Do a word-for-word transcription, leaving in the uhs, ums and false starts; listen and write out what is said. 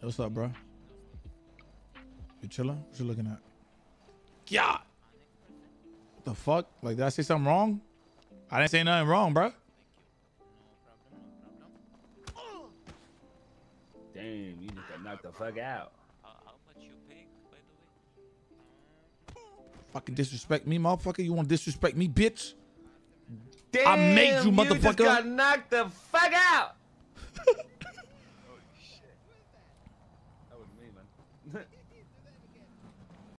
What's up, bro? You chilling? What you looking at? Yeah. What the fuck? Like, did I say something wrong? I didn't say nothing wrong, bro. Damn, you just got knocked the fuck out. Uh, how much you pay, by the way? Fucking disrespect me, motherfucker. You want to disrespect me, bitch? Damn, I made you, motherfucker. You just got knocked the fuck out.